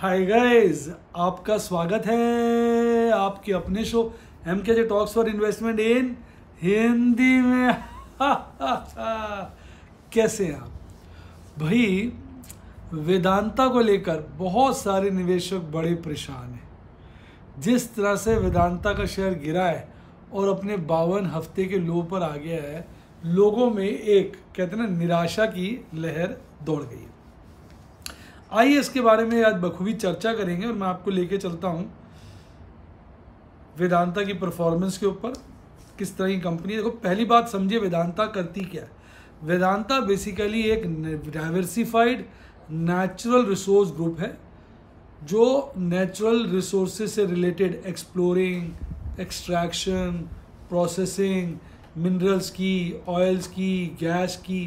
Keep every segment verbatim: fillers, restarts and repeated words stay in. Hi guys, आपका स्वागत है आपके अपने show M K J talks for investment in Hindi में। हा, हा, हा, कैसे हैं आप भाई? वेदांता को लेकर बहुत सारे निवेशक बड़े परेशान हैं। जिस तरह से वेदांता का शेयर गिरा है और अपने बावन हफ्ते के लो पर आ गया है, लोगों में एक कहते ना निराशा की लहर दौड़ गई है। आइए इसके बारे में आज बखूबी चर्चा करेंगे और मैं आपको लेके चलता हूँ वेदांता की परफॉर्मेंस के ऊपर, किस तरह की कंपनी है। देखो, पहली बात समझिए वेदांता करती क्या है। वेदांता बेसिकली एक डाइवर्सिफाइड नेचुरल रिसोर्स ग्रुप है जो नेचुरल रिसोर्सेज से related exploring, extraction, processing, minerals की, ऑयल्स की, गैस की।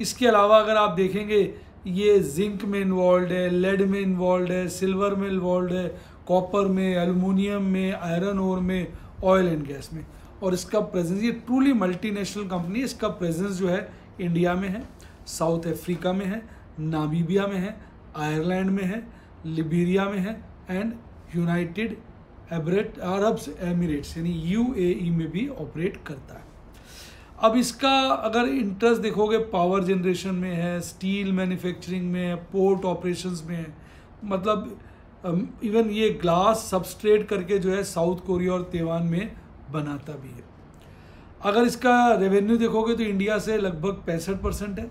इसके अलावा अगर आप देखेंगे ये जिंक में इन्वॉल्व है, लेड में इन्वॉल्व है, सिल्वर में इन्वॉल्व है, कॉपर में, एलुमिनियम में, आयरन ओर में, ऑयल एंड गैस में। और इसका प्रेजेंस, ये ट्रूली मल्टीनेशनल कंपनी, इसका प्रेजेंस जो है इंडिया में है, साउथ अफ्रीका में है, नामीबिया में है, आयरलैंड में है, लिबेरिया में है एंड यूनाइटेड अरब एमिरेट्स यानी यूएई में भी ऑपरेट करता है। अब इसका अगर इंटरेस्ट देखोगे पावर जनरेशन में है, स्टील मैन्युफैक्चरिंग में है, पोर्ट ऑपरेशंस में है, मतलब इवन ये ग्लास सबस्ट्रेट करके जो है साउथ कोरिया और ताइवान में बनाता भी है। अगर इसका रेवेन्यू देखोगे तो इंडिया से लगभग पैंसठ परसेंट है,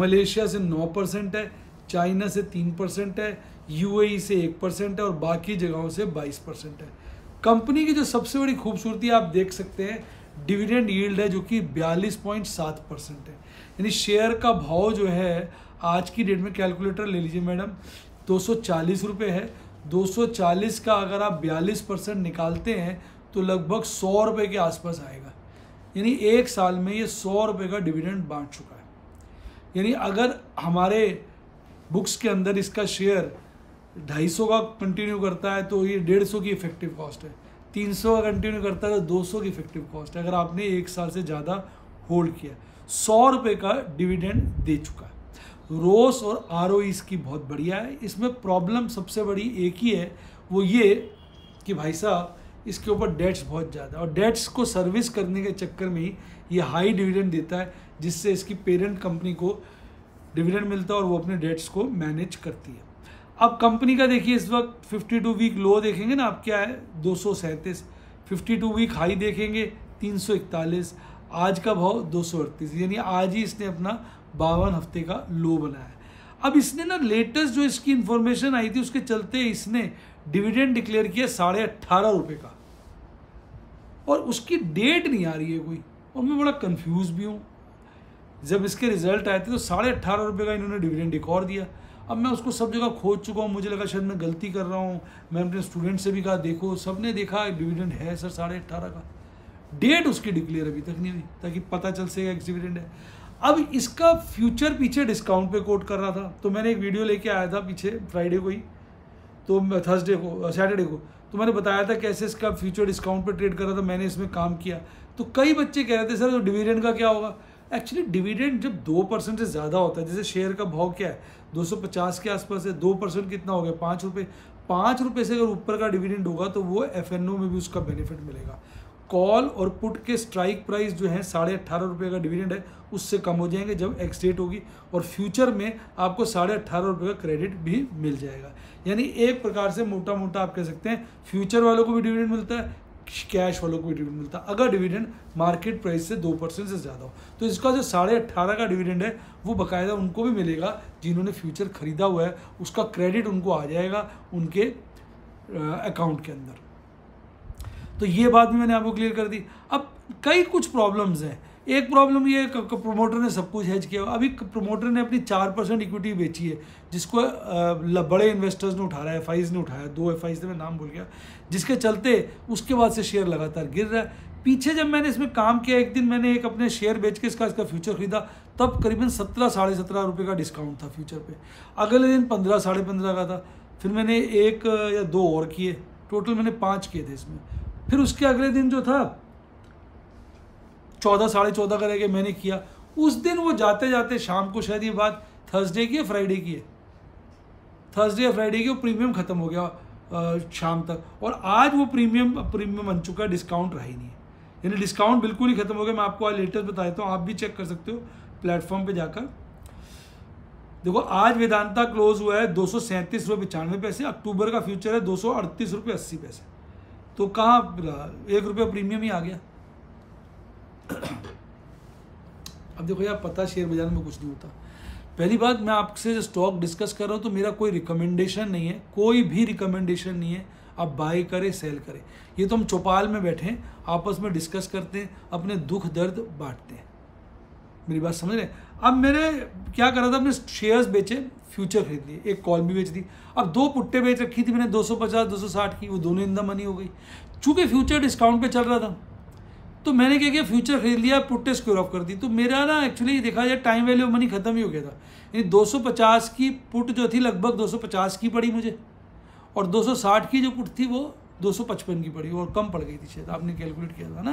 मलेशिया से नौ परसेंट है, चाइना से तीन परसेंट है, यूएई से एक परसेंट है और बाकी जगहों से बाईस परसेंट है। कंपनी की जो सबसे बड़ी खूबसूरती आप देख सकते हैं डिविडेंड यील्ड है जो कि बयालीस पॉइंट सात परसेंट है। यानी शेयर का भाव जो है आज की डेट में, कैलकुलेटर ले लीजिए मैडम, दो सौ चालीस रुपये है। दो सौ चालीस का अगर आप बयालीस परसेंट निकालते हैं तो लगभग सौ रुपये के आसपास आएगा। यानी एक साल में ये सौ रुपये का डिविडेंड बांट चुका है। यानी अगर हमारे बुक्स के अंदर इसका शेयर ढाई सौ का कंटिन्यू करता है तो ये डेढ़ सौ की इफेक्टिव कॉस्ट है, तीन सौ का कंटिन्यू करता है तो दो सौ की इफेक्टिव कॉस्ट है, अगर आपने एक साल से ज़्यादा होल्ड किया। सौ रुपये का डिविडेंड दे चुका है। रोस और आरओई इसकी बहुत बढ़िया है। इसमें प्रॉब्लम सबसे बड़ी एक ही है, वो ये कि भाई साहब इसके ऊपर डेट्स बहुत ज़्यादा और डेट्स को सर्विस करने के चक्कर में ही ये हाई डिविडेंड देता है, जिससे इसकी पेरेंट कंपनी को डिविडेंड मिलता है और वो अपने डेट्स को मैनेज करती है। अब कंपनी का देखिए इस वक्त बावन वीक लो देखेंगे ना आप क्या है, दो सौ सैंतीस, बावन वीक हाई देखेंगे तीन सौ इकतालीस, आज का भाव दो सौ अड़तीस, यानी आज ही इसने अपना बावन हफ्ते का लो बनाया। अब इसने ना लेटेस्ट जो इसकी इन्फॉर्मेशन आई थी उसके चलते इसने डिविडेंड डिक्लेयर किया साढ़े अट्ठारह रुपये का, और उसकी डेट नहीं आ रही है कोई, और मैं बड़ा कन्फ्यूज़ भी हूँ। जब इसके रिजल्ट आए थे तो साढ़े अट्ठारह रुपये का इन्होंने डिविडेंड एक और दिया। अब मैं उसको सब जगह खोज चुका हूँ, मुझे लगा शायद मैं गलती कर रहा हूँ। मैं अपने स्टूडेंट से भी कहा, देखो, सब ने देखा डिविडेंड है सर साढ़े अट्ठारह का, डेट उसकी डिक्लेयर अभी तक नहीं हुई ताकि पता चल सके एक डिविडेंड है। अब इसका फ्यूचर पीछे डिस्काउंट पे कोट कर रहा था, तो मैंने एक वीडियो लेके आया था पीछे फ्राइडे को ही, तो थर्सडे को, सैटरडे को, तो मैंने बताया था कैसे इसका फ्यूचर डिस्काउंट पर ट्रेड कर रहा था, मैंने इसमें काम किया। तो कई बच्चे कह रहे थे सर तो डिविडेंड का क्या होगा? एक्चुअली डिविडेंड जब दो परसेंट से ज़्यादा होता है, जैसे शेयर का भाव क्या है दो सौ पचास के आसपास है, दो परसेंट कितना हो गया पाँच रुपये, पाँच रुपये से अगर ऊपर का डिविडेंड होगा तो वो एफएनओ में भी उसका बेनिफिट मिलेगा। कॉल और पुट के स्ट्राइक प्राइस जो है साढ़े अट्ठारह रुपये का डिविडेंड है उससे कम हो जाएंगे जब एक्स डेट होगी, और फ्यूचर में आपको साढ़े अट्ठारह रुपये का क्रेडिट भी मिल जाएगा। यानी एक प्रकार से मोटा मोटा आप कह सकते हैं फ्यूचर वालों को भी डिविडेंड मिलता है, कैश वालों को भी डिविडेंड मिलता है, अगर डिविडेंड मार्केट प्राइस से दो परसेंट से ज़्यादा हो। तो इसका जो साढ़े अट्ठारह का डिविडेंड है वो बाकायदा उनको भी मिलेगा जिन्होंने फ्यूचर खरीदा हुआ है, उसका क्रेडिट उनको आ जाएगा उनके अकाउंट के अंदर। तो ये बात भी मैंने आपको क्लियर कर दी। अब कई कुछ प्रॉब्लम्स हैं। एक प्रॉब्लम ये प्रोमोटर ने सब कुछ हैज किया। अभी प्रोमोटर ने अपनी चार परसेंट इक्विटी बेची है, जिसको बड़े इन्वेस्टर्स ने उठा रहा है, एफआईज ने उठाया, दो एफआईज ने, मैं नाम भूल गया, जिसके चलते उसके बाद से शेयर लगातार गिर रहा है। पीछे जब मैंने इसमें काम किया, एक दिन मैंने एक अपने शेयर बेच के इसका इसका फ्यूचर खरीदा, तब करीबन सत्रह साढ़े सत्रह रुपये का डिस्काउंट था फ्यूचर पर, अगले दिन पंद्रह साढ़े पंद्रह का था, फिर मैंने एक या दो और किए, टोटल मैंने पाँच किए थे इसमें, फिर उसके अगले दिन जो था चौदह साढ़े चौदह का रह के मैंने किया। उस दिन वो जाते जाते शाम को, शायद ये बात थर्सडे की है, फ्राइडे की है, थर्सडे या फ्राइडे की वो प्रीमियम खत्म हो गया शाम तक, और आज वो प्रीमियम प्रीमियम बन चुका है, डिस्काउंट रहा ही नहीं है, यानी डिस्काउंट बिल्कुल ही खत्म हो गया। मैं आपको आज लेटेस्ट बता देता हूँ, आप भी चेक कर सकते हो प्लेटफॉर्म पे जाकर। देखो आज वेदांता क्लोज हुआ है दो सौ सैंतीस रुपये पचानवे पैसे, अक्टूबर का फ्यूचर है दो सौ अड़तीस रुपये अस्सी पैसे, तो कहाँ एक रुपये प्रीमियम ही आ गया। अब देखो यार, पता शेयर बाजार में कुछ नहीं होता। पहली बात, मैं आपसे स्टॉक डिस्कस कर रहा हूँ तो मेरा कोई रिकमेंडेशन नहीं है, कोई भी रिकमेंडेशन नहीं है आप बाय करें सेल करें, ये तो हम चौपाल में बैठे हैं, आपस में डिस्कस करते हैं, अपने दुख दर्द बांटते हैं। मेरी बात समझ रहे हैं? अब मैंने क्या करा था, अपने शेयर्स बेचे, फ्यूचर खरीद लिए, एक कॉल भी बेच दी, अब दो पुट्टे बेच रखी थी मैंने दो सौ पचास दो सौ साठ की, वो दोनों इन द मनी हो गई। चूँकि फ्यूचर डिस्काउंट पे चल रहा था तो मैंने क्या किया, फ्यूचर खरीद लिया, पुट्टे स्क्योर ऑफ कर दी। तो मेरा ना एक्चुअली देखा जाए टाइम वैल्यू ऑफ मनी खत्म ही हो गया था, यानी दो सौ पचास की पुट जो थी लगभग दो सौ पचास की पड़ी मुझे, और दो सौ साठ की जो पुट थी वो दो सौ पचपन की पड़ी और कम पड़ गई थी शायद, आपने कैलकुलेट किया था ना,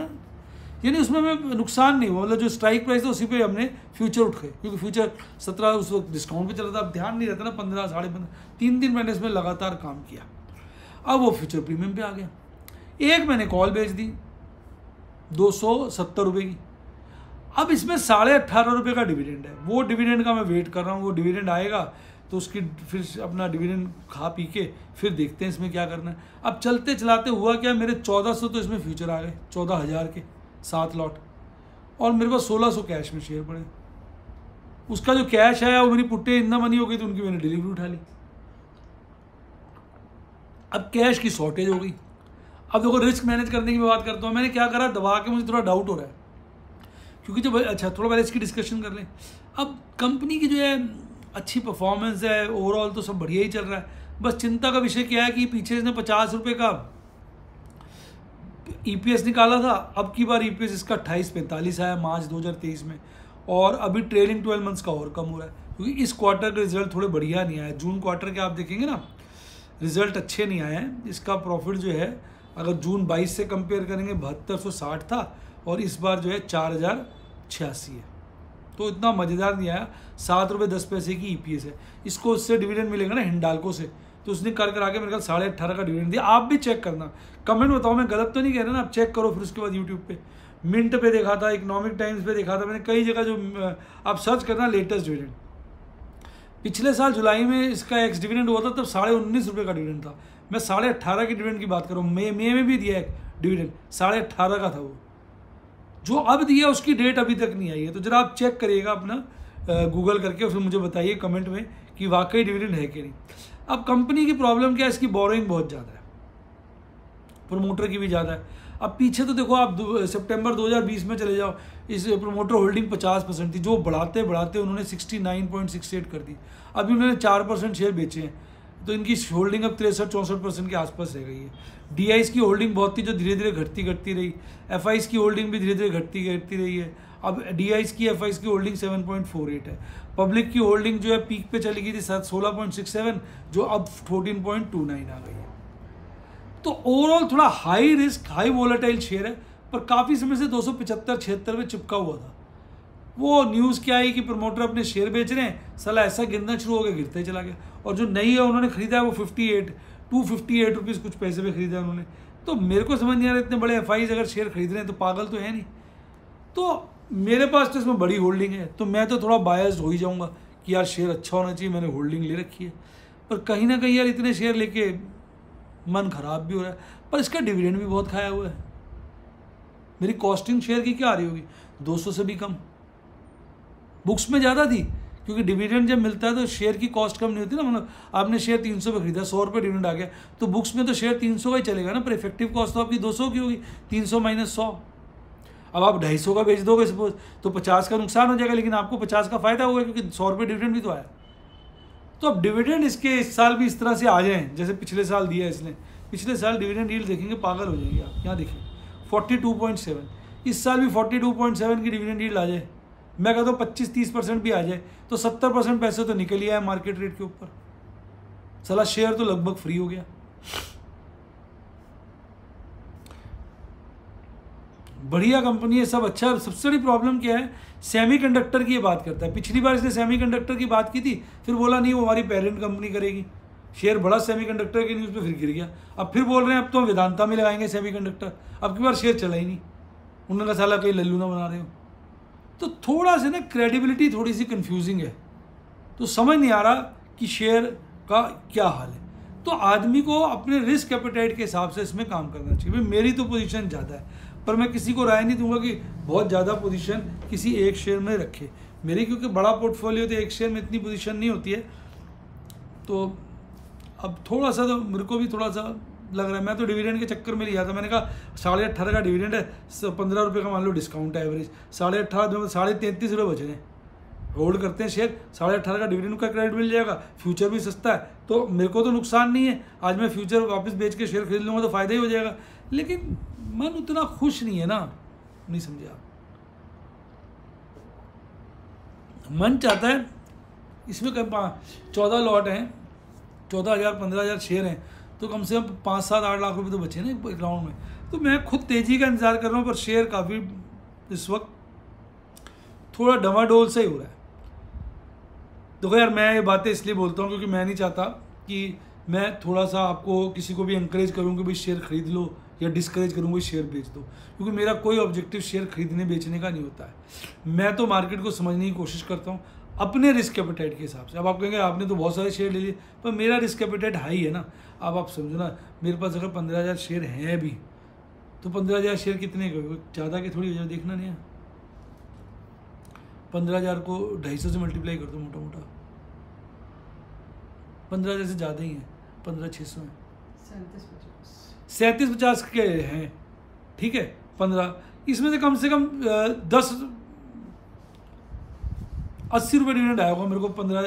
यानी उसमें हमें नुकसान नहीं हुआ, मतलब जो स्ट्राइक प्राइस था उसी पे हमने फ्यूचर उठ गए, क्योंकि फ्यूचर सत्रह उस वक्त डिस्काउंट पर चला था, अब ध्यान नहीं रहता ना, पंद्रह साढ़े पंद्रह, तीन दिन मैंने इसमें लगातार काम किया, अब वो फ्यूचर प्रीमियम पर आ गया। एक मैंने कॉल बेच दी दो सौ सत्तर रुपये की, अब इसमें साढ़े अट्ठारह रुपये का डिविडेंड है, वो डिविडेंड का मैं वेट कर रहा हूँ, वो डिविडेंड आएगा तो उसकी फिर अपना डिविडेंड खा पी के फिर देखते हैं इसमें क्या करना है। अब चलते चलाते हुआ क्या, मेरे चौदह सौ तो इसमें फ्यूचर आ गए, चौदह हज़ार के सात लॉट, और मेरे पास सोलह सौ कैश में शेयर पड़े, उसका जो कैश आया वो मेरी पुट्टे इतना मनी हो गई तो उनकी मैंने डिलीवरी उठा ली, अब कैश की शॉर्टेज हो गई। अब देखो रिस्क मैनेज करने की मैं बात करता हूँ, मैंने क्या करा, दबा के मुझे थोड़ा डाउट हो रहा है क्योंकि जब अच्छा थोड़ा पहले इसकी डिस्कशन कर लें। अब कंपनी की जो है अच्छी परफॉर्मेंस है, ओवरऑल तो सब बढ़िया ही चल रहा है, बस चिंता का विषय क्या है कि पीछे इसने पचास रुपये का ईपीएस निकाला था, अब की बार ईपीएस इसका अट्ठाईस पैंतालीस आया मार्च दो हज़ार तेईस में, और अभी ट्रेलिंग ट्वेल्व मंथ्स का और कम हो रहा है, क्योंकि इस क्वार्टर के रिजल्ट थोड़े बढ़िया नहीं आए, जून क्वार्टर के आप देखेंगे ना रिजल्ट अच्छे नहीं आए हैं, इसका प्रॉफिट जो है अगर जून बाईस से कंपेयर करेंगे बहत्तर सौ साठ था और इस बार जो है चार हज़ार छियासी है, तो इतना मज़ेदार नहीं आया। सात रुपये दस पैसे की ईपीएस है, इसको उससे डिविडेंड मिलेगा ना हिंडाल्को से, तो उसने कर कर आके मेरे ख्याल साढ़े अट्ठारह का डिविडेंड दिया। आप भी चेक करना, कमेंट बताओ मैं गलत तो नहीं कह रहा ना, आप चेक करो। फिर उसके बाद यूट्यूब पे मिंट पे देखा था, इकोनॉमिक टाइम्स पे देखा था मैंने, कई जगह जो आप सर्च करना लेटेस्ट डिविडेंड। पिछले साल जुलाई में इसका एक्स डिविडेंड हुआ था, तब साढ़े उन्नीस रुपये का डिविडेंड था, मैं साढ़े अट्ठारह के डिविडेंड की बात कर रहा हूँ, मई मई में भी दिया है डिविडेंड, साढ़े अट्ठारह का था वो, जो अब दिया उसकी डेट अभी तक नहीं आई है, तो जरा आप चेक करिएगा अपना गूगल करके और फिर मुझे बताइए कमेंट में कि वाकई डिविडेंड है कि नहीं। अब कंपनी की प्रॉब्लम क्या है, इसकी बोरोइंग बहुत ज़्यादा है, प्रोमोटर की भी ज़्यादा है। अब पीछे तो देखो आप सितंबर दो हज़ार बीस में चले जाओ, इस प्रोमोटर होल्डिंग पचास परसेंट थी, जो बढ़ाते बढ़ाते उन्होंने उनहत्तर पॉइंट अड़सठ कर दी, अभी उन्होंने चार परसेंट शेयर बेचे हैं, तो इनकी होल्डिंग अब तिरसठ चौंसठ परसेंट के आसपास रह गई है। डी आई की होल्डिंग बहुत थी जो धीरे धीरे घटती घटती रही, एफ आई की होल्डिंग भी धीरे धीरे घटती घटती रही है, अब डी आई की एफ आई की होल्डिंग सात पॉइंट चार आठ है। पब्लिक की होल्डिंग जो है पीक पर चली गई थी सात सोलह पॉइंट सिक्स सेवन जो अब फोर्टीन पॉइंट टू नाइन आ गई है। तो ओवरऑल थोड़ा high risk high volatile share है, पर काफ़ी समय से दो सौ पचहत्तर छिहत्तर में चिपका हुआ था। वो न्यूज़ क्या आई कि प्रमोटर अपने शेयर बेच रहे हैं, साला ऐसा गिरना शुरू हो गया, गिरते चला गया, और जो नई है उन्होंने खरीदा है वो अट्ठावन टू फिफ्टी एट रुपीज़ कुछ पैसे पे खरीदा है उन्होंने। तो मेरे को समझ नहीं आ रहा, इतने बड़े एफ आई अगर शेयर खरीद रहे हैं तो पागल तो है नहीं, तो मेरे पास तो इसमें बड़ी होल्डिंग है, तो मैं तो थोड़ा बायस्ड हो ही जाऊँगा कि यार शेयर अच्छा होना चाहिए, मैंने होल्डिंग ले रखी है, पर कहीं ना कहीं यार इतने शेयर लेके मन खराब भी हो रहा है, पर इसका डिविडेंड भी बहुत खाया हुआ है। मेरी कॉस्टिंग शेयर की क्या आ रही होगी, दो सौ से भी कम, बुक्स में ज़्यादा थी क्योंकि डिविडेंड जब मिलता है तो शेयर की कॉस्ट कम नहीं होती ना, मतलब आपने शेयर तीन सौ पे खरीदा, सौ रुपये डिविडेंड आ गया तो बुक्स में तो शेयर तीन सौ का ही चलेगा ना, पर इफेक्टिव कॉस्ट तो आपकी दो सौ की होगी, तीन सौ माइनस सौ। अब आप ढाई सौ का बेच दोगे सपोज तो पचास का नुकसान हो जाएगा, लेकिन आपको पचास का फ़ायदा होगा क्योंकि सौ रुपये डिविडेंड भी तो आया। तो अब डिविडेंड इसके इस साल भी इस तरह से आ जाए जैसे पिछले साल दिया है इसने, पिछले साल डिविडेंड यील्ड देखेंगे पागल हो जाएंगे आप, यहाँ देखें बयालीस पॉइंट सात, इस साल भी बयालीस पॉइंट सात की डिविडेंड यील्ड आ जाए, मैं कहता हूँ पच्चीस तीस परसेंट भी आ जाए तो सत्तर परसेंट पैसे तो निकल ही आए मार्केट रेट के ऊपर, साला शेयर तो लगभग फ्री हो गया। बढ़िया कंपनी है सब अच्छा है, सबसे बड़ी प्रॉब्लम क्या है, सेमीकंडक्टर की ये बात करता है। पिछली बार इसने सेमीकंडक्टर की बात की थी, फिर बोला नहीं वो हमारी पेरेंट कंपनी करेगी, शेयर बड़ा सेमीकंडक्टर की न्यूज़ पे फिर गिर गया। अब फिर बोल रहे हैं अब तो वेदांता में लगाएंगे सेमीकंडक्टर, अब की बार शेयर चला ही नहीं, उन्होंने कहा साला कहीं लल्लू ना बना रहे हो। तो थोड़ा सा ना क्रेडिबिलिटी थोड़ी सी कन्फ्यूजिंग है, तो समझ नहीं आ रहा कि शेयर का क्या हाल है। तो आदमी को अपने रिस्क एपेटाइट के हिसाब से इसमें काम करना चाहिए। भाई मेरी तो पोजीशन ज़्यादा है, पर मैं किसी को राय नहीं दूंगा कि बहुत ज़्यादा पोजीशन किसी एक शेयर में रखे। मेरी क्योंकि बड़ा पोर्टफोलियो तो एक शेयर में इतनी पोजीशन नहीं होती है, तो अब थोड़ा सा तो मेरे को भी थोड़ा सा लग रहा है। मैं तो डिविडेंड के चक्कर में लिया था, मैंने कहा साढ़े अट्ठारह का डिविडेंड है, पंद्रह रुपये का मान लो डिस्काउंट है एवरेज, साढ़े अट्ठारह साढ़े तैंतीस रुपये बच रहे हैं, होल्ड करते हैं शेयर, साढ़े अट्ठारह का डिविडेंड का क्रेडिट मिल जाएगा, फ्यूचर भी सस्ता है, तो मेरे को तो नुकसान नहीं है। आज मैं फ्यूचर वापस बेच के शेयर खरीद लूँगा तो फ़ायदा ही हो जाएगा, लेकिन मन उतना खुश नहीं है ना, नहीं समझे आप। मन चाहता है इसमें कहीं चौदह लॉट हैं, चौदह हज़ार पंद्रह हज़ार शेयर हैं, तो कम से कम पाँच सात आठ लाख रुपए तो बचे ना एक राउंड में। तो मैं खुद तेज़ी का इंतज़ार कर रहा हूँ, पर शेयर काफ़ी इस वक्त थोड़ा डवाडोल सा ही हो रहा है। देखो यार, मैं ये बातें इसलिए बोलता हूँ क्योंकि मैं नहीं चाहता कि मैं थोड़ा सा आपको किसी को भी इंकरेज करूँ कि भाई शेयर खरीद लो, या डिस्करेज करूँगा शेयर बेच दो, क्योंकि मेरा कोई ऑब्जेक्टिव शेयर खरीदने बेचने का नहीं होता है। मैं तो मार्केट को समझने की कोशिश करता हूँ अपने रिस्क एपेटाइट के हिसाब से। अब आप कहेंगे आपने तो बहुत सारे शेयर ले लिए, पर मेरा रिस्क एपेटाइट हाई है ना। अब आप समझो ना, मेरे पास अगर पंद्रह हज़ार शेयर हैं भी, तो पंद्रह हज़ार शेयर कितने का, ज़्यादा के थोड़ी हज़ार देखना नहीं है, पंद्रह हज़ार को ढाई सौ से मल्टीप्लाई कर दो मोटा मोटा, पंद्रह हज़ार से ज़्यादा ही है, पंद्रह छः सौ है, सैंतीस पचास के हैं, ठीक है। पंद्रह इसमें से कम से कम दस अस्सी रुपये डिविडेंड आया होगा मेरे को, पंद्रह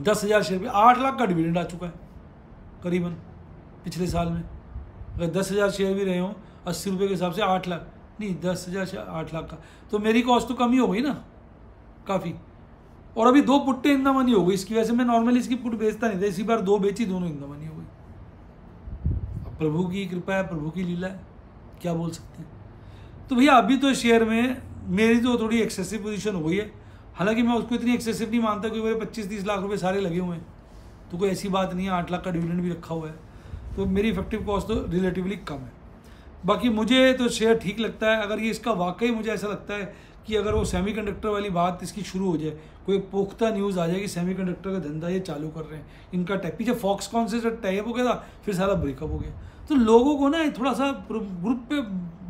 दस हज़ार शेयर पे आठ लाख का डिविडेंड आ चुका है करीबन पिछले साल में। अगर दस हज़ार शेयर भी रहे हों अस्सी रुपये के हिसाब से, आठ लाख नहीं दस हज़ार शेयर आठ लाख का, तो मेरी कॉस्ट तो कम ही हो गई ना काफ़ी। और अभी दो पुट्टे इंदा मनी हो गई, इसकी वजह से मैं नॉर्मली इसकी पुट बेचता नहीं था, इसी बार दो बेची, दोनों इंदा मनी हो गई। प्रभु की कृपा है, प्रभु की लीला है, क्या बोल सकते हैं। तो भैया अभी तो शेयर में मेरी तो थोड़ी एक्सेसिव पोजीशन हो गई है, हालांकि मैं उसको इतनी एक्सेसिव नहीं मानता क्योंकि मेरे पच्चीस तीस लाख रुपए सारे लगे हुए हैं, तो कोई ऐसी बात नहीं है। आठ लाख का डिविडेंड भी रखा हुआ है, तो मेरी इफेक्टिव कॉस्ट तो रिलेटिवली कम है। बाकी मुझे तो शेयर ठीक लगता है। अगर ये इसका वाकई मुझे ऐसा लगता है कि अगर वो सेमीकंडक्टर वाली बात इसकी शुरू हो जाए, कोई पुख्ता न्यूज़ आ जाए कि सेमीकंडक्टर का धंधा ये चालू कर रहे हैं, इनका टैप पीछे फॉक्सकॉन से टाइप हो गया था, फिर सारा ब्रेकअप हो गया, तो लोगों को ना थोड़ा सा ग्रुप पे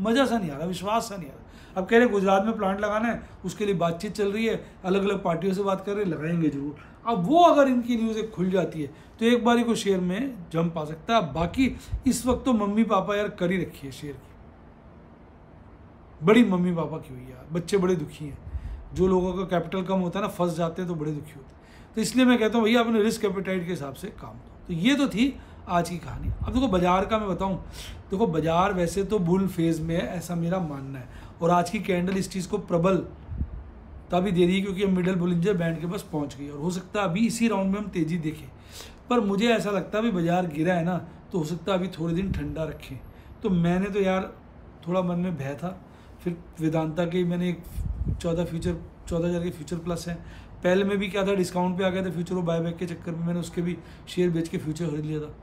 मज़ा सा नहीं आ रहा, विश्वास सा नहीं आ रहा। अब कह रहे गुजरात में प्लांट लगाना है, उसके लिए बातचीत चल रही है, अलग अलग पार्टियों से बात कर रहे हैं, लगाएंगे जरूर। अब वो अगर इनकी न्यूज़ एक खुल जाती है तो एक बार ही कोई शेयर में जंप आ सकता है। बाकी इस वक्त तो मम्मी पापा यार कर ही रखी है शेयर की, बड़ी मम्मी पापा की हुई यार, बच्चे बड़े दुखी हैं। जो लोगों का कैपिटल कम होता है ना, फंस जाते हैं तो बड़े दुखी होते हैं। तो इसलिए मैं कहता हूँ भैया अपने रिस्क एपेटाइट के हिसाब से काम दो। तो ये तो थी आज की कहानी। अब देखो बाज़ार का मैं बताऊँ, देखो बाज़ार वैसे तो बुल फेज़ में है, ऐसा मेरा मानना है, और आज की कैंडल इस चीज़ को प्रबल तभी दे रही है क्योंकि हम मिडल बोलिंजर बैंड के पास पहुँच गई, और हो सकता है अभी इसी राउंड में हम तेज़ी देखें। पर मुझे ऐसा लगता है अभी बाज़ार गिरा है ना, तो हो सकता है अभी थोड़े दिन ठंडा रखें। तो मैंने तो यार थोड़ा मन में भय था, फिर वेदांता के मैंने एक चौदह फ्यूचर चौदह हज़ार के फ्यूचर प्लस हैं, पहले में भी क्या था डिस्काउंट पे आ गया था फ्यूचर, और बायबैक के चक्कर में मैंने उसके भी शेयर बेच के फ्यूचर खरीद लिया था।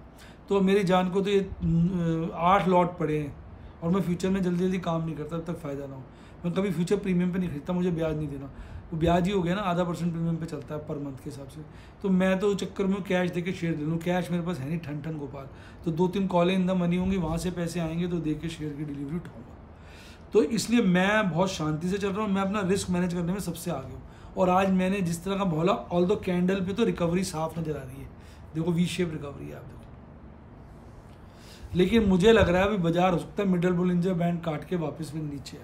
तो मेरी जान को तो ये आठ लॉट पड़े हैं, और मैं फ्यूचर में जल्दी जल्दी काम नहीं करता तब तक फ़ायदा ना हो। मैं कभी फ्यूचर प्रीमियम पे नहीं खरीदता, मुझे ब्याज नहीं देना, वो ब्याज ही हो गया ना, आधा परसेंट प्रीमियम पे चलता है पर मंथ के हिसाब से। तो मैं तो चक्कर में कैश दे के शेयर ले लूँ, कैश मेरे पास है नहीं ठन ठन गोपाल, तो दो तीन कॉलें इन द मनी होंगी, वहाँ से पैसे आएंगे तो दे के शेयर की डिलीवरी उठाऊँगा। तो इसलिए मैं बहुत शांति से चल रहा हूँ, मैं अपना रिस्क मैनेज करने में सबसे आगे हूँ। और आज मैंने जिस तरह का बोला, ऑल दो कैंडल पे तो रिकवरी साफ नजर आ रही है, देखो वी शेप रिकवरी है आप देखो, लेकिन मुझे लग रहा है अभी बाजार हो सकता है मिडल बोलिंजर बैंड काट के वापस फिर नीचे है,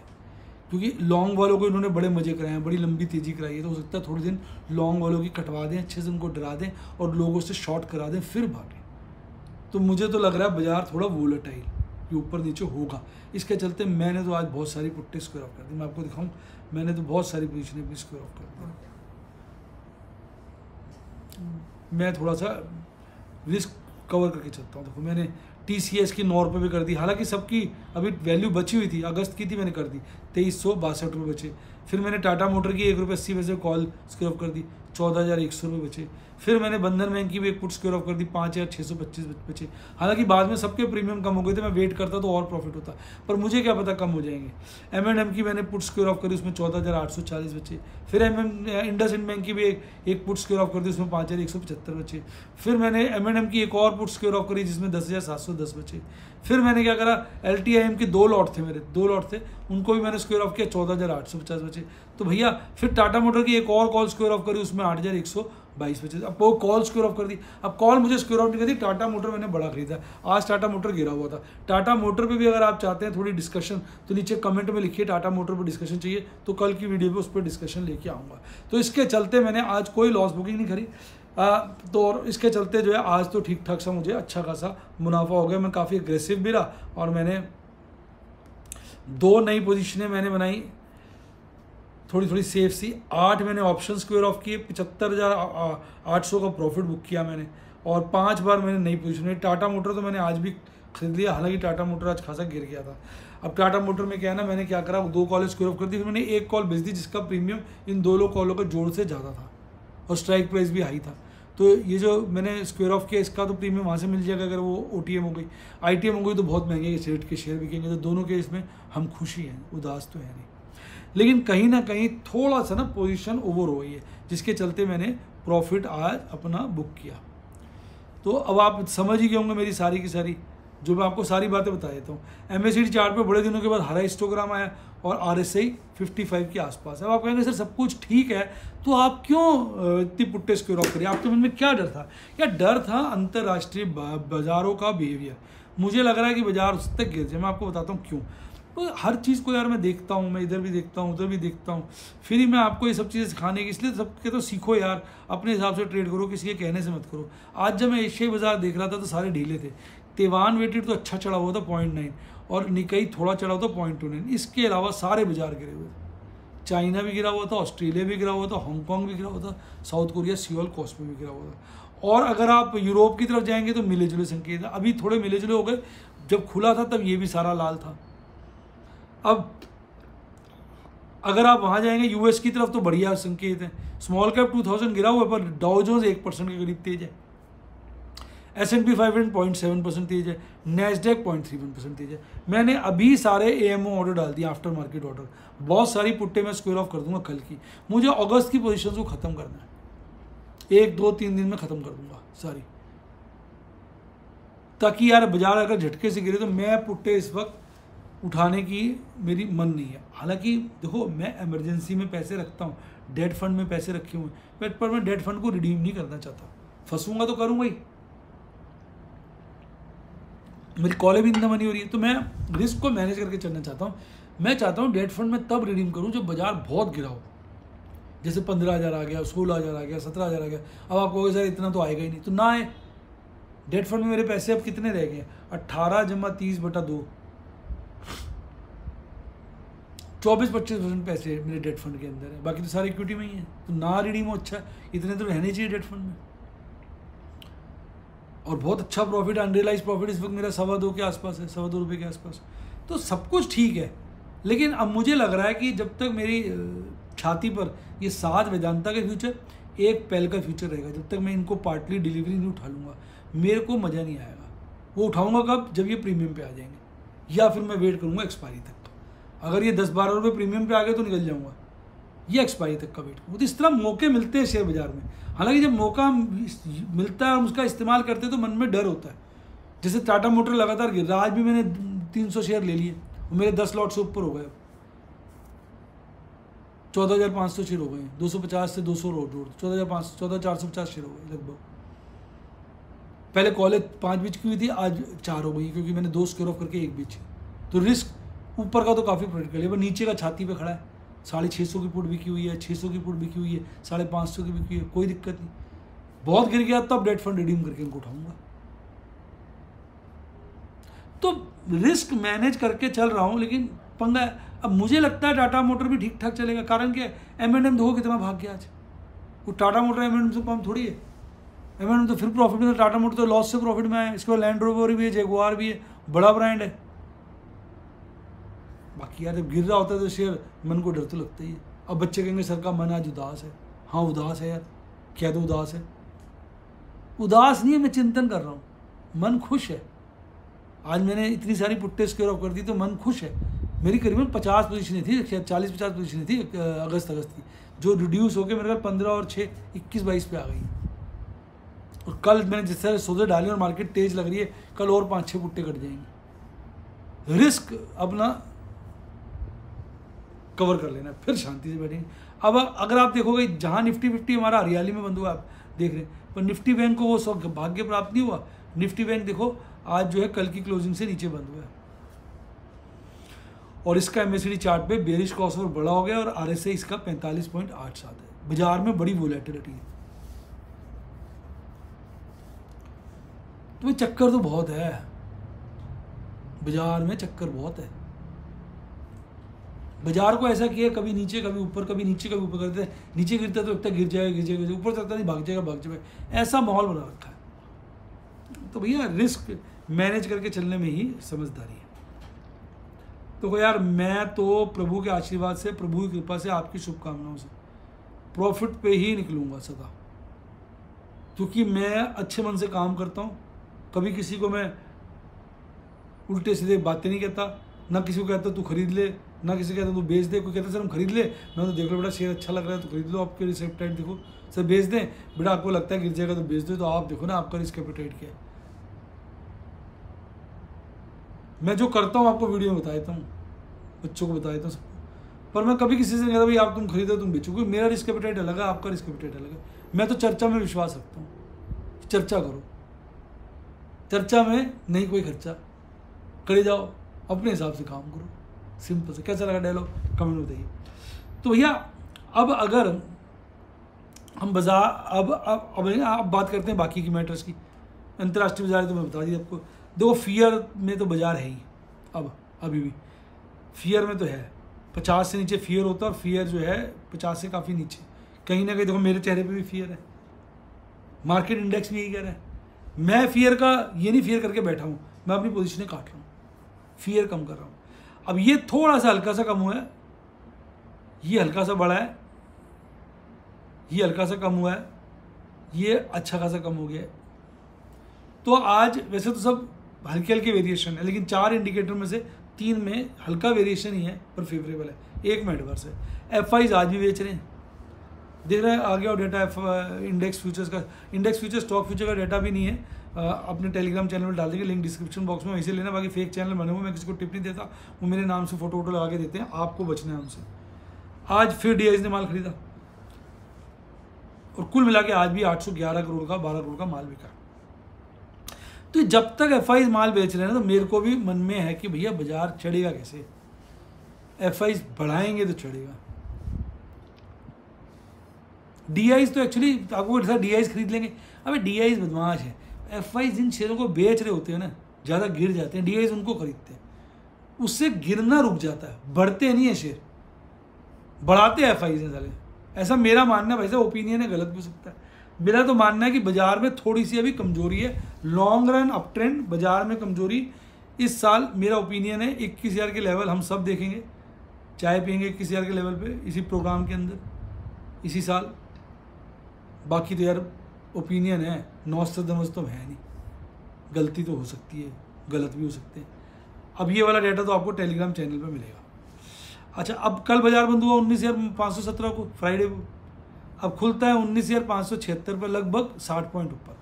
क्योंकि लॉन्ग वालों को इन्होंने बड़े मजे कराए हैं, बड़ी लंबी तेजी कराई है। तो हो सकता है थोड़े दिन लॉन्ग वालों की कटवा दें, अच्छे से उनको डरा दें और लोगों से शॉर्ट करा दें, फिर भागें। तो मुझे तो लग रहा है बाजार थोड़ा वोलेटाइल ये ऊपर नीचे होगा, इसके चलते मैंने तो आज बहुत सारी पुट्टे स्क्वायर ऑफ कर दी। मैं आपको दिखाऊं, मैंने तो बहुत सारी पोजीशनें भी स्क्वायर ऑफ कर दी। मैं थोड़ा सा रिस्क कवर करके चलता हूं। देखो मैंने टी सी एस की नौ रुपये पे कर दी, हालांकि सबकी अभी वैल्यू बची हुई थी, अगस्त की थी, मैंने कर दी तेईस सौ बासठ रुपये बचे। फिर मैंने टाटा मोटर की एक रुपये अस्सी पैसे कॉल स्क्वायर ऑफ कर दी, चौदह हज़ार एक सौ रुपये बचे। फिर मैंने बंधन बैंक की भी एक पुट स्क्योर ऑफ कर दी, पाँच हज़ार छः सौ पच्चीस बचे। हालांकि बाद में सबके प्रीमियम कम हो गए थे, मैं वेट करता तो और प्रॉफिट होता, पर मुझे क्या पता कम हो जाएंगे। एम एंड एम की मैंने पुट स्क्योर ऑफ करी, उसमें चौदह हज़ार आठ सौ चालीस बचे। फिर एम एम इंडसइंड बैंक की भी एक एक पुट स्क्योर ऑफ कर दी, उसमें पाँच हज़ार एक सौ पचहत्तर बचे। फिर मैंने एम एंड एम की एक और पुट स्क्योर ऑफ करी जिसमें दस हज़ार सात सौ दस बचे। फिर मैंने क्या करा, एल टी आई एम के दो लॉट थे मेरे, दो लॉट थे, उनको भी मैंने स्क्वेयर ऑफ किया, चौदह हज़ार आठ सौ पचास बचे। तो भैया फिर टाटा मोटर की एक और कॉल स्क्वेयर ऑफ करी, उसमें आठ हज़ार एक सौ बाईस बचे। अब वो कॉल स्क्वेयर ऑफ कर दी, अब कॉल मुझे स्क्वेयर ऑफ नहीं करती। टाटा मोटर मैंने बड़ा खरीदा, आज टाटा मोटर गिरा हुआ था। टाटा मोटर पे भी अगर आप चाहते हैं थोड़ी डिस्कशन तो नीचे कमेंट में लिखिए, टाटा मोटर पे डिस्कशन चाहिए तो कल की वीडियो पे उस पर डिस्कशन लेके आऊँगा। तो इसके चलते मैंने आज कोई लॉस बुकिंग नहीं करी, आ, तो और इसके चलते जो है आज तो ठीक ठाक सा मुझे अच्छा खासा मुनाफा हो गया। मैं काफ़ी एग्रेसिव भी रहा और मैंने दो नई पोजीशनें मैंने बनाई, थोड़ी थोड़ी सेफ सी। आठ मैंने ऑप्शन स्क्वेयर ऑफ किए, पचहत्तर हज़ार आठ सौ का प्रॉफिट बुक किया मैंने, और पांच बार मैंने नई पोजीशन में। टाटा मोटर तो मैंने आज भी खरीद लिया, हालांकि टाटा मोटर आज खासा गिर गया था। अब टाटा मोटर में क्या है ना, मैंने क्या करा, दो कॉल स्क्वेयर ऑफ कर दी, फिर मैंने एक कॉल बेच दी जिसका प्रीमियम इन दोनों कॉलों का जोड़ से ज़्यादा था और स्ट्राइक प्राइस भी हाई था। तो ये जो मैंने स्क्वेयर ऑफ किया इसका तो प्रीमियम वहाँ से मिल जाएगा। अगर वो ओ टी एम हो गई, आई टी एम हो गई तो बहुत महंगे इस रेट के शेयर बिकेंगे। तो दोनों के इसमें हम खुशी हैं, उदास तो है नहीं, लेकिन कहीं ना कहीं थोड़ा सा ना पोजीशन ओवर हो गई है, जिसके चलते मैंने प्रॉफिट आज अपना बुक किया। तो अब आप समझ ही गए होंगे मेरी सारी की सारी, जो मैं आपको सारी बातें बता देता हूँ। एमएससीडी चार्ट पे बड़े दिनों के बाद हरा हिस्टोग्राम आया और आरएसआई पचपन के आसपास। अब आप कहेंगे सर सब कुछ ठीक है तो आप क्यों इतनी पुट्टे स्क्वेयर ऑफ करिए, आपके मन में क्या डर था? क्या डर था अंतर्राष्ट्रीय बाज़ारों का बिहेवियर। मुझे लग रहा है कि बाजार उस तक गिर जाए, मैं आपको बताता हूँ क्यों। तो हर चीज़ को यार मैं देखता हूँ, मैं इधर भी देखता हूँ उधर भी देखता हूँ, फिर ही मैं आपको ये सब चीज़ें सिखाने की। इसलिए सबके तो सीखो यार, अपने हिसाब से ट्रेड करो, किसी के कहने से मत करो। आज जब मैं एशियाई बाजार देख रहा था तो सारे ढीले थे। ताइवान वेटेड तो अच्छा चढ़ा हुआ था पॉइंट नाइन और निकाई थोड़ा चढ़ा हुआ था पॉइंट टू नाइन। इसके अलावा सारे बाजार गिरे हुए थे, चाइना भी गिरा हुआ था, ऑस्ट्रेलिया भी गिरा हुआ था, हांगकॉन्ग भी गिरा हुआ था, साउथ कोरिया सियोल कॉस्पो भी गिरा हुआ था। और अगर आप यूरोप की तरफ जाएंगे तो मिले जुले संकेत, अभी थोड़े मिले जुले हो गए, जब खुला था तब ये भी सारा लाल था। अब अगर आप वहाँ जाएंगे यूएस की तरफ तो बढ़िया संकेत है, स्मॉल कैप दो हज़ार गिरा हुआ है पर डाउ जोन्स एक परसेंट के करीब तेज है, S and P five hundred point seven percent तेज है, Nasdaq point three one percent तेज है। मैंने अभी सारे एएमओ ऑर्डर डाल दिए, आफ्टर मार्केट ऑर्डर, बहुत सारी पुट्टे मैं स्क्वेयर ऑफ कर दूंगा कल की। मुझे अगस्त की पोजिशन को ख़त्म करना है, एक दो तीन दिन में ख़त्म कर दूंगा सारी, ताकि यार बाजार अगर झटके से गिरे तो मैं पुट्टे इस वक्त उठाने की मेरी मन नहीं है। हालांकि देखो मैं इमरजेंसी में पैसे रखता हूँ, डेट फंड में पैसे रखे हुए हैं, बट पर मैं डेट फंड को रिडीम नहीं करना चाहता। फंसूंगा तो करूँगा ही, मेरी कॉलें भी इतना मनी हो रही है, तो मैं रिस्क को मैनेज करके चलना चाहता हूँ। मैं चाहता हूँ डेट फंड में तब रिडीम करूँ जब बाजार बहुत गिरा हो, जैसे पंद्रह हज़ार आ गया, सोलह हज़ार आ गया, सत्रह हज़ार आ गया। अब आप कहोगे सर इतना तो आएगा ही नहीं, तो ना आए। डेट फंड में मेरे पैसे अब कितने रह गए, अट्ठारह जमा तीस बटा दो, चौबीस पच्चीस परसेंट पैसे मेरे डेट फंड के अंदर है, बाकी तो सारे इक्विटी में ही है। तो ना रिडीम हो अच्छा, इतने तो रहने चाहिए डेट फंड में। और बहुत अच्छा प्रॉफिट, अनरियलाइज प्रॉफिट इस वक्त मेरा सवा दो के आसपास है, सवा दो रुपये के आसपास। तो सब कुछ ठीक है, लेकिन अब मुझे लग रहा है कि जब तक मेरी छाती पर ये सात वेदांता के फ्यूचर, एक पैल का फ्यूचर रहेगा, जब तक मैं इनको पार्टली डिलीवरी नहीं उठा लूँगा मेरे को मज़ा नहीं आएगा। वो उठाऊँगा कब, जब ये प्रीमियम पर आ जाएंगे, या फिर मैं वेट करूँगा एक्सपायरी तक। अगर ये दस बारह रुपये प्रीमियम पे आ गए तो निकल जाऊंगा, ये एक्सपायरी तक का वेट। वो तो इस तरह मौके मिलते हैं शेयर बाजार में। हालांकि जब मौका मिलता है और उसका इस्तेमाल करते हैं तो मन में डर होता है। जैसे टाटा मोटर लगातार गिर रहा, आज भी मैंने तीन सौ शेयर ले लिए, मेरे दस लॉट से ऊपर हो गए, चौदह हज़ार पाँच सौ शेयर हो गए, दो सौ पचास से दो सौ रोड रोड चौदह हज़ार पाँच सौ चौदह चार सौ पचास शेयर हो गए लगभग। पहले कॉलेज पाँच बीच की हुई थी, आज चार हो गई, क्योंकि मैंने दो स्क्वेयर ऑफ करके एक बीच। तो रिस्क ऊपर का तो काफ़ी प्रोफिट कर लिया, पर नीचे का छाती पे खड़ा है। साढ़े छः सौ की पुट बिकी हुई है, छः सौ की पुट बिकी हुई है, साढ़े पाँच सौ की बिकी हुई है, कोई दिक्कत नहीं। बहुत गिर गया तब डेट फंड रिडीम करके इनको उठाऊंगा। तो रिस्क मैनेज करके चल रहा हूँ, लेकिन पंगा है। अब मुझे लगता है टाटा मोटर भी ठीक ठाक चलेगा, कारण क्या है, एम एंड एम देखो कितना भाग गया आज। वो Tata motor M and M से कम थोड़ी है, एम एंड एम तो फिर प्रॉफिट में, टाटा मोटर तो लॉस से प्रॉफिट में आया। इसके बाद लैंड रोवर भी है, जगुआर भी है, बड़ा ब्रांड है। बाकी यार जब गिर रहा होता है तो शेयर मन को डर तो लगता ही है। अब बच्चे कहेंगे सर का मन आज उदास है, हाँ उदास है यार, क्या तू उदास है? उदास नहीं है, मैं चिंतन कर रहा हूँ, मन खुश है। आज मैंने इतनी सारी पुट्टे स्क्वेयर ऑफ कर दी तो मन खुश है। मेरी करीबन पचास पोजीशनें थी, शायद चालीस पचास पोजीशनें थी अगस्त अगस्त की, जो रिड्यूस होकर मेरे पास पंद्रह और छः इक्कीस बाईस पे आ गई। और कल मैंने जिस तरह सौदे डाले और मार्केट तेज लग रही है, कल और पाँच छः पुट्टे कट जाएंगे। रिस्क अपना कवर कर लेना, फिर शांति से बैठेंगे। अब अगर आप देखोगे जहाँ निफ्टी फिफ्टी हमारा हरियाली में बंद हुआ, आप देख रहे हैं, पर निफ्टी बैंक को वो सौभाग्य प्राप्त नहीं हुआ। निफ्टी बैंक देखो आज जो है कल की क्लोजिंग से नीचे बंद हुआ है, और इसका एमएससीडी चार्ट पे बेरिश क्रॉस ओवर बड़ा हो गया और आरएसआई इसका पैंतालीस पॉइंट आठ सात है। बाजार में बड़ी वोलेटिलिटी है, तो चक्कर तो बहुत है बाजार में, चक्कर बहुत है। बाजार को ऐसा किया, कभी नीचे कभी ऊपर, कभी नीचे कभी ऊपर करते हैं। नीचे गिरता तो लगता है गिर जाएगा गिर जाएगा, ऊपर चलता नहीं भाग जाएगा भाग जाएगा, ऐसा माहौल बना रखा है। तो भैया रिस्क मैनेज करके चलने में ही समझदारी है। तो यार मैं तो प्रभु के आशीर्वाद से, प्रभु की कृपा से, आपकी शुभकामनाओं से प्रॉफिट पे ही निकलूँगा सदा, क्योंकि मैं अच्छे मन से काम करता हूँ। कभी किसी को मैं उल्टे सीधे बातें नहीं कहता, ना किसी को कहता तू खरीद ले, ना किसी को कहता तू बेच दे। कोई कहता सर हम खरीद ले, मैं तो देख लो बेटा शेयर अच्छा लग रहा है तो खरीद लो, आपके रिस्क एपेटाइट देखो। सर बेच दें बेटा, आपको लगता है गिर जाएगा तो बेच दो, तो आप देखो ना आपका रिस्क एपेटाइट क्या है। मैं जो करता हूँ आपको वीडियो में बता देता हूँ, बच्चों को बता देता हूँ सबको, पर मैं कभी किसी से नहीं कहता भाई आप तुम खरीदो तुम बेचो, क्योंकि मेरा रिस्क एपेटाइट अलग है, आपका रिस्क एपेटाइट अलग है। मैं तो चर्चा में विश्वास रखता हूँ, चर्चा करो, चर्चा में नहीं कोई खर्चा, करे जाओ अपने हिसाब से काम करो, सिंपल से। कैसा लगा डायलॉग कमेंट में बताइए। तो भैया अब अगर हम बाजार अब अब, अब अब बात करते हैं बाकी की मैटर्स की। अंतर्राष्ट्रीय बाजार तो मैं बता दी आपको, देखो फियर में तो बाजार है ही, अब अभी भी फियर में तो है। पचास से नीचे फियर होता है, और फियर जो है पचास से काफ़ी नीचे कहीं ना कहीं। देखो मेरे चेहरे पे भी फियर है, मार्केट इंडेक्स भी यही कह रहा है। मैं फियर का ये नहीं फियर करके बैठा हूँ, मैं अपनी पोजीशनें काट रहा हूँ, फियर कम कर रहा हूँ। अब ये थोड़ा सा हल्का सा कम हुआ है, ये हल्का सा बढ़ा है, ये हल्का सा कम हुआ है, ये अच्छा खासा कम हो गया है। तो आज वैसे तो सब हल्के हल्के वेरिएशन है, लेकिन चार इंडिकेटर में से तीन में हल्का वेरिएशन ही है पर फेवरेबल है, एक में एडवर्स है। एफआईज आज भी बेच रहे हैं, देख रहे हैं आगे, और डेटा एफ इंडेक्स फ्यूचर्स का, इंडेक्स फ्यूचर स्टॉक फ्यूचर का डेटा भी नहीं है। आ, अपने टेलीग्राम चैनल में डाल देंगे, लिंक डिस्क्रिप्शन बॉक्स में, वहीं से लेना। बाकी फेक चैनल बने हुए, मैं किसी को टिप नहीं देता, वो मेरे नाम से फोटो वोटो लगा के देते हैं, आपको बचना है उनसे। आज फिर डीआईआई ने माल खरीदा, और कुल मिला के आज भी आठ सौ ग्यारह करोड़ का बारह करोड़ का माल बिका। तो जब तक एफआईज माल बेच रहे हैं ना, तो मेरे को भी मन में है कि भैया बाजार चढ़ेगा कैसे, एफआईज बढ़ाएंगे तो चढ़ेगा। डीआईज तो एक्चुअली आपको डीआईज खरीद लेंगे, अबे डीआईज बदमाश है। एफआईज जिन शेयरों को बेच रहे होते हैं ना ज़्यादा गिर जाते हैं, डीआईज उनको खरीदते हैं, उससे गिरना रुक जाता है, बढ़ते नहीं है शेयर, बढ़ाते एफआईज हैं साले। ऐसा मेरा मानना है, भाई साहब ओपिनियन है, गलत भी हो सकता है। मेरा तो मानना है कि बाजार में थोड़ी सी अभी कमजोरी है, लॉन्ग रन अप ट्रेंड, बाजार में कमजोरी इस साल मेरा ओपिनियन है। इक्कीस हज़ार के लेवल हम सब देखेंगे, चाय पियेंगे इक्कीस हज़ार के लेवल पे इसी प्रोग्राम के अंदर इसी साल। बाकी तो यार ओपिनियन है, नॉस्ट्रादमस तो है नहीं, गलती तो हो सकती है, गलत भी हो सकते हैं। अब ये वाला डाटा तो आपको टेलीग्राम चैनल पर मिलेगा। अच्छा, अब कल बाजार बंद हुआ उन्नीस हज़ार पाँच सौ सत्रह को, फ्राइडे को। अब खुलता है उन्नीस हज़ार पाँच सौ छिहत्तर पर, लगभग साठ पॉइंट ऊपर,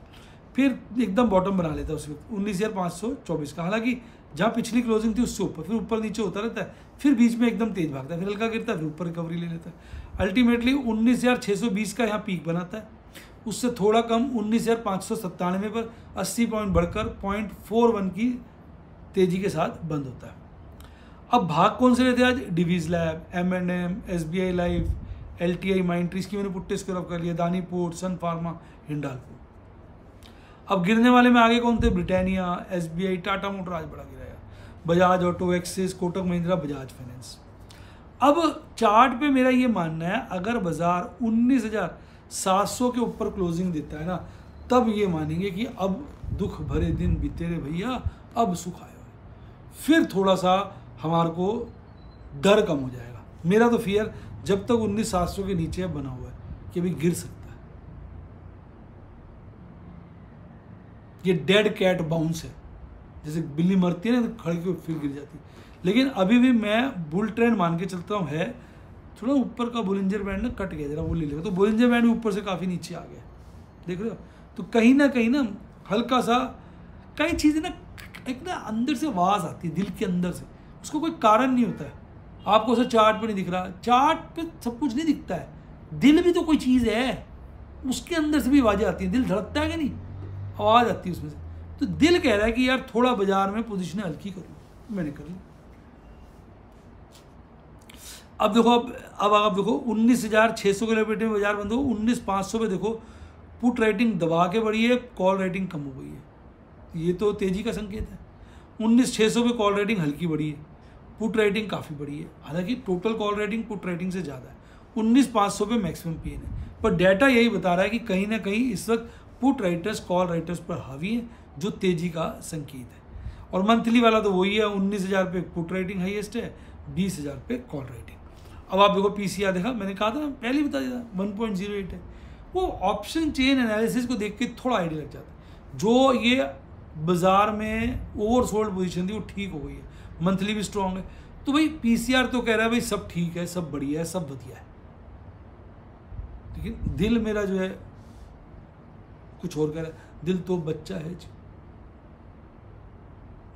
फिर एकदम बॉटम बना लेता है उस वक्त उन्नीस हज़ार पाँच सौ चौबीस का। हालांकि जहाँ पिछली क्लोजिंग थी उससे ऊपर, फिर ऊपर नीचे होता रहता है, फिर बीच में एकदम तेज भागता है, फिर हल्का गिरता है, फिर ऊपर रिकवरी ले लेता है। अल्टीमेटली उन्नीस हज़ार छः सौ बीस का यहाँ पीक बनाता है, उससे थोड़ा कम उन्नीस हज़ार पाँच सौ सत्तानवे पर अस्सी पॉइंट बढ़कर पॉइंट फोर वन की तेज़ी के साथ बंद होता है। अब भाग कौन से रहते हैं आज? Divi's lab, M and M, S B I life, L T I Mindtree, इसकी मैंने पुट्टे स्क्वायर ऑफ कर लिया, दानी पोर्ट, सन फार्मा, हिंडाल्को। अब गिरने वाले में आगे कौन थे? Britannia, S B I, Tata motor आज बड़ा गिराया, Bajaj auto, Axis, Kotak Mahindra, Bajaj finance. अब चार्ट पे मेरा ये मानना है, अगर बाजार उन्नीस हज़ार सात सौ के ऊपर क्लोजिंग देता है ना, तब ये मानेंगे कि अब दुख भरे दिन बीते रे भैया, अब सुख आया है, फिर थोड़ा सा हमारे को डर कम हो जाएगा। मेरा तो फियर जब तक उन्नीस सात सौ के नीचे बना हुआ है कि अभी गिर सकता है, ये डेड कैट बाउंस है, जैसे बिल्ली मरती है ना तो खड़े के फिर गिर जाती है। लेकिन अभी भी मैं बुल ट्रेंड मान के चलता हूँ है, थोड़ा ऊपर का बोलिंजर बैंड ना कट गया, जरा वो ले लेगा तो बोलिंजर बैंड भी ऊपर से काफ़ी नीचे आ गया, देख रहे हो। तो कहीं ना कहीं ना हल्का सा कई चीज़ें ना एक ना अंदर से आवाज़ आती है दिल के अंदर से, उसको कोई कारण नहीं होता है, आपको उसे चार्ट पे नहीं दिख रहा, चार्ट पे सब कुछ नहीं दिखता है, दिल भी तो कोई चीज़ है, उसके अंदर से भी आवाज़ें आती हैं, दिल धड़कता है कि नहीं, आवाज़ आती है उसमें से। तो दिल कह रहा है कि यार थोड़ा बाजार में पोजिशन हल्की करो, मैंने कर ली। अब देखो अब अब आप देखो उन्नीस हज़ार छः सौ के लपेटे में बाजार बंद हो, उन्नीस पाँच सौ पे देखो पुट रेटिंग दबा के बढ़ी है, कॉल रेटिंग कम हो गई है, ये तो तेज़ी का संकेत है। उन्नीस छः सौ पे कॉल रेटिंग हल्की बढ़ी है, पुट रेटिंग काफ़ी बढ़ी है, हालांकि total call rating put rating से ज़्यादा है। उन्नीस पाँच सौ पे मैक्सिमम पेन है, पर डाटा यही बता रहा है कि कहीं ना कहीं इस वक्त पुट राइटर्स कॉल राइटर्स पर हावी है, जो तेज़ी का संकेत है। और मंथली वाला तो वही है, उन्नीस हज़ार पे पुट रेटिंग हाइएस्ट है, बीस हज़ार पे कॉल रेटिंग। अब आप देखो पीसीआर देखा, मैंने कहा था ना पहले बता दिया वन पॉइंट ज़ीरो एट है, वो ऑप्शन चेन एनालिसिस को देख के थोड़ा आइडिया लग जाता है। जो ये बाजार में ओवरसोल्ड पोजीशन थी वो ठीक हो गई है, मंथली भी स्ट्रांग है, तो भाई पीसीआर तो कह रहा है भाई सब ठीक है, सब बढ़िया है, सब बढ़िया है, लेकिन दिल मेरा जो है कुछ और कह रहा है। दिल तो बच्चा है जी,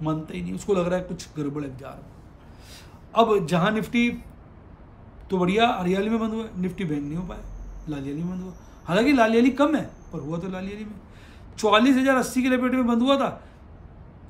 मानता ही नहीं, उसको लग रहा है कुछ गड़बड़ है बाजार में। अब जहाँ निफ्टी तो बढ़िया हरियाली में बंद हुआ, निफ्टी बैंक नहीं हो पाया, लालियाली में बंद हुआ, हालांकि लालियाली कम है पर हुआ तो लालियाली में। चालीस हज़ार अस्सी के लपेट में बंद हुआ था,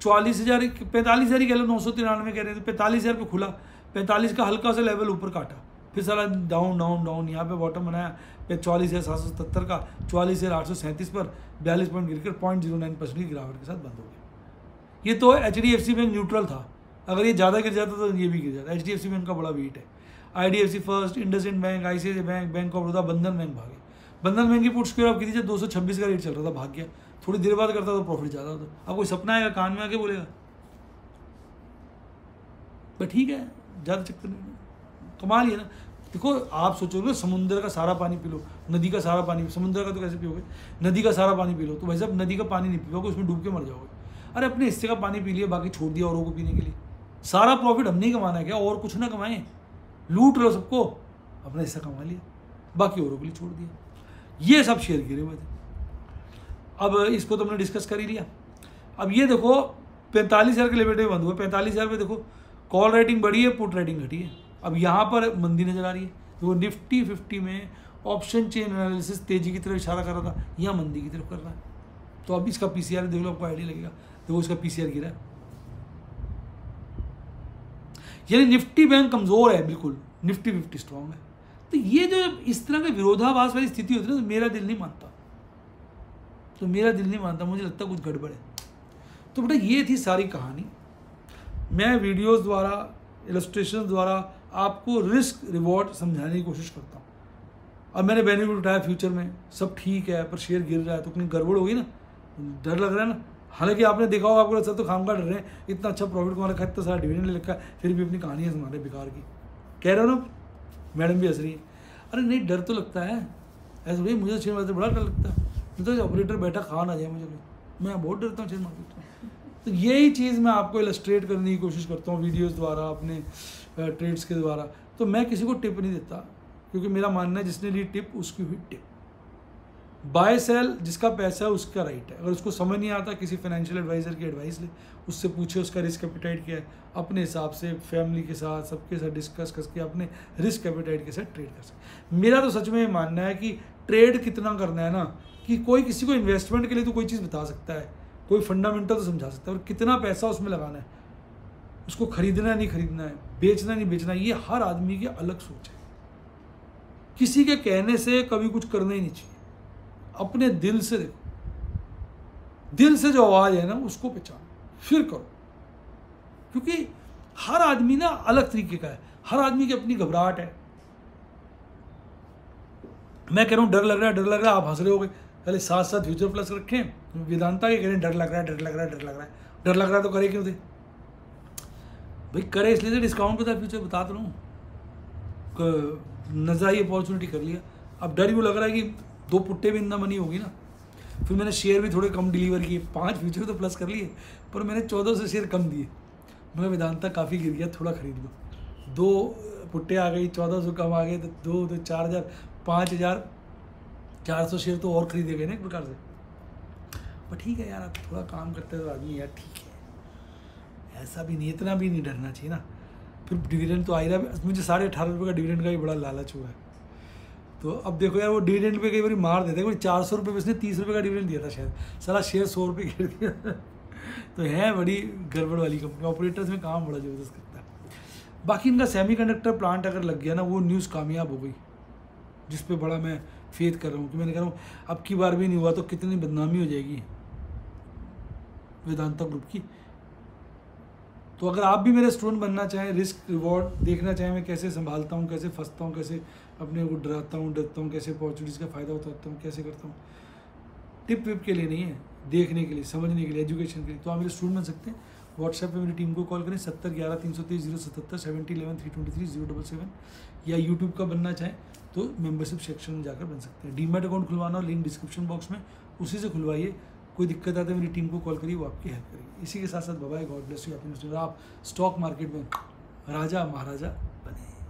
चालीस हज़ार पैंतालीस हज़ार कह लो, नौ सौ तिरानवे कह रहे थे, पैंतालीस हज़ार पे खुला, पैंतालीस का हल्का सा लेवल ऊपर काटा, फिर सारा डाउन डाउन डाउन, यहाँ पे बॉटम बनाया, फिर चालीस हज़ार सात सौ सत्तर का चालीस हज़ार आठ सौ सैंतीस पर बयालीस पॉइंट गिर कर पॉइंट जीरो नाइन परसेंट की गिरावट के साथ बंद हो गया। ये तो H D F C bank neutral था, अगर ये ज़्यादा गिर जाता तो ये भी गिर जाता, H D F C bank का बड़ा वेट है। IDFC first, IndusInd bank, ICICI bank, bank of Baroda, Bandhan bank भागे। बंधन बैंक की पुट स्क्वायर आप कितनी दो सौ छब्बीस का रेट चल रहा था, भाग गया, थोड़ी देर बाद करता तो प्रॉफिट ज़्यादा होता। अब कोई सपना आएगा कान में आके बोलेगा पर ठीक है, ज़्यादा चक्कर नहीं, कमाल ही है ना। देखो आप सोचोगे समुद्र का सारा पानी पी लो, नदी का सारा पानी, समुद्र का तो कैसे पियोगे, नदी का सारा पानी पी लो तो भाई साहब नदी का पानी नहीं पियोगे, उसमें डूब के मर जाओगे। अरे अपने हिस्से का पानी पी लिया, बाकी छोड़ दिया औरों को पीने के लिए, सारा प्रॉफिट हमने ही कमाना है क्या, और कुछ ना कमाएं, लूट लो सबको, अपना हिस्सा कमा लिया बाकी औरों के लिए छोड़ दिया। ये सब शेयर गिरे हुए थे, अब इसको तो हमने डिस्कस कर ही लिया। अब ये देखो पैंतालीस हज़ार के लेवल में बंद हुआ, पैंतालीस हज़ार पे देखो कॉल रेटिंग बढ़ी है, पुट रेटिंग घटी है, अब यहाँ पर मंदी नज़र आ रही है। तो निफ्टी फिफ्टी में ऑप्शन चेन एनालिसिस तेज़ी की तरफ इशारा कर रहा था, यहाँ मंदी की तरफ कर रहा है, तो अब इसका पी सी आर देख लो, आपको आइडिया लगेगा। देखो इसका पी सी आर गिरा है, यानी निफ्टी बैंक कमज़ोर है बिल्कुल, निफ्टी फिफ्टी स्ट्रांग है। तो ये जो इस तरह के विरोधाभास वाली स्थिति होती है ना, तो मेरा दिल नहीं मानता, तो मेरा दिल नहीं मानता, मुझे लगता है कुछ गड़बड़ है। तो बेटा ये थी सारी कहानी, मैं वीडियोस द्वारा इलस्ट्रेशन द्वारा आपको रिस्क रिवॉर्ड समझाने की कोशिश करता हूँ। अब मैंने बेनिफिट उठाया, फ्यूचर में सब ठीक है पर शेयर गिर रहा है तो कहीं गड़बड़ होगी ना, डर लग रहा है ना। हालांकि आपने देखा होगा, आपको सर तो खाम का डर रहे हैं, इतना अच्छा प्रॉफिट कमा रखा है, इतना सारा डिविडेंड ले रखा है, फिर भी अपनी कहानियाँ सुना रहे बेकार की, कह रहे हो ना। मैडम भी हंस रही है, अरे नहीं डर तो लगता है, ऐसे भाई मुझे शेयर मार्केट बड़ा डर लगता है, तो ऑपरेटर बैठा खा ना जाए मुझे भी, मैं बहुत डरता हूँ शेयर मार्केट में। तो यही चीज़ मैं आपको इलस्ट्रेट करने की कोशिश करता हूँ वीडियोज़ द्वारा, अपने ट्रेड्स के द्वारा। तो मैं किसी को टिप नहीं देता, क्योंकि मेरा मानना है जिसने ली टिप उसकी हुई टिप, बाय सेल जिसका पैसा है उसका राइट है। अगर उसको समझ नहीं आता, किसी फाइनेंशियल एडवाइज़र की एडवाइस ले, उससे पूछे उसका रिस्क एपेटाइट क्या है, अपने हिसाब से फैमिली के साथ सबके साथ डिस्कस करके अपने रिस्क एपेटाइट के साथ ट्रेड कर सकते। मेरा तो सच में मानना है कि ट्रेड कितना करना है ना, कि कोई किसी को इन्वेस्टमेंट के लिए तो कोई चीज़ बता सकता है, कोई फंडामेंटल तो समझा सकता है, और कितना पैसा उसमें लगाना है, उसको खरीदना नहीं खरीदना है, बेचना नहीं बेचना, ये हर आदमी की अलग सोच है। किसी के कहने से कभी कुछ करना ही नहीं चाहिए, अपने दिल से देखो, दिल से जो आवाज़ है ना उसको पहचानो फिर करो, क्योंकि हर आदमी ना अलग तरीके का है, हर आदमी की अपनी घबराहट है। मैं कह रहा हूँ डर लग रहा है, डर लग रहा है, आप हंस रहे होगे, पहले साथ साथ फ्यूचर प्लस रखें। वेदांता के कह रहे हैं डर लग रहा है, डर लग रहा है, डर लग रहा है, डर लग रहा है तो करे क्यों थे भाई, करे इसलिए तो डिस्काउंट पे था फ्यूचर, बता तो रहा हूँ, नजर आई अपॉर्चुनिटी कर लिया। अब डर यूँ लग रहा है कि दो पुट्टे भी इतना मनी होगी ना, फिर मैंने शेयर भी थोड़े कम डिलीवर किए, पाँच फ्यूचर तो प्लस कर लिए पर मैंने चौदह सौ शेयर कम दिए। मैं वेदांता काफ़ी गिर गया, थोड़ा खरीद लो, दो पुट्टे आ गई, चौदह सौ कम आ गए तो दो तो चार हज़ार पाँच हज़ार चार सौ शेयर तो और खरीदे गए ना एक प्रकार से। पर ठीक है यार, आप थोड़ा काम करते तो आदमी यार ठीक है, ऐसा भी नहीं, इतना भी नहीं डरना चाहिए ना। फिर डिविडेंड तो आ ही रहा, मुझे साढ़े अठारह रुपये का डिविडेंड का भी बड़ा लालच हुआ है। तो अब देखो यार, वो डिविडेंड पे कई बार मार देते हैं, कोई चार सौ रुपये उसने तीस रुपये का डिविडेंड दिया था शायद, साला शेयर सौ रुपये गिर गया। तो है बड़ी गड़बड़ वाली कंपनी, ऑपरेटर्स में काम बड़ा ज़बरदस्त करता है। बाकी इनका सेमीकंडक्टर प्लांट अगर लग गया ना, वो न्यूज़ कामयाब हो गई, जिस पे बड़ा मैं फेथ कर रहा हूँ कि मैंने कह रहा हूँ अब की बार भी नहीं हुआ तो कितनी बदनामी हो जाएगी वेदांता ग्रुप की। तो अगर आप भी मेरे स्टूडेंट बनना चाहें, रिस्क रिवॉर्ड देखना चाहें, मैं कैसे संभालता हूँ, कैसे फंसता हूँ, कैसे अपने को डराता हूँ, डरता हूँ, कैसे अपॉर्चुनिटीज़ का फ़ायदा उठाता हूँ, कैसे करता हूँ, टिप विप के लिए नहीं है, देखने के लिए, समझने के लिए, एजुकेशन के लिए, तो आप मेरे स्टूडेंट बन सकते हैं। व्हाट्सएप पे मेरी टीम को कॉल करें सत्तर ग्यारह तीन सौ तेईस जीरो सत्तर, seventy eleven three twenty three zero double seven, या यूट्यूब का बनना चाहें तो मेंबरशिप सेक्शन में जाकर बन सकते हैं। डीमैट अकाउंट खुलवाना हो, लिंक डिस्क्रिप्शन बॉक्स में, उसी से खुलवाइए। कोई दिक्कत आती है मेरी टीम को कॉल करिए, वो आपकी हेल्प करेगी। इसी के साथ साथ bye bye, God bless you. आप स्टॉक मार्केट में राजा महाराजा